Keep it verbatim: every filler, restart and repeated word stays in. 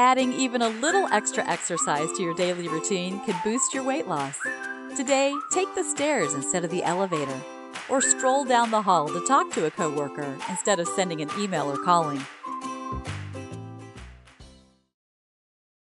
Adding even a little extra exercise to your daily routine can boost your weight loss. Today, take the stairs instead of the elevator, or stroll down the hall to talk to a coworker instead of sending an email or calling.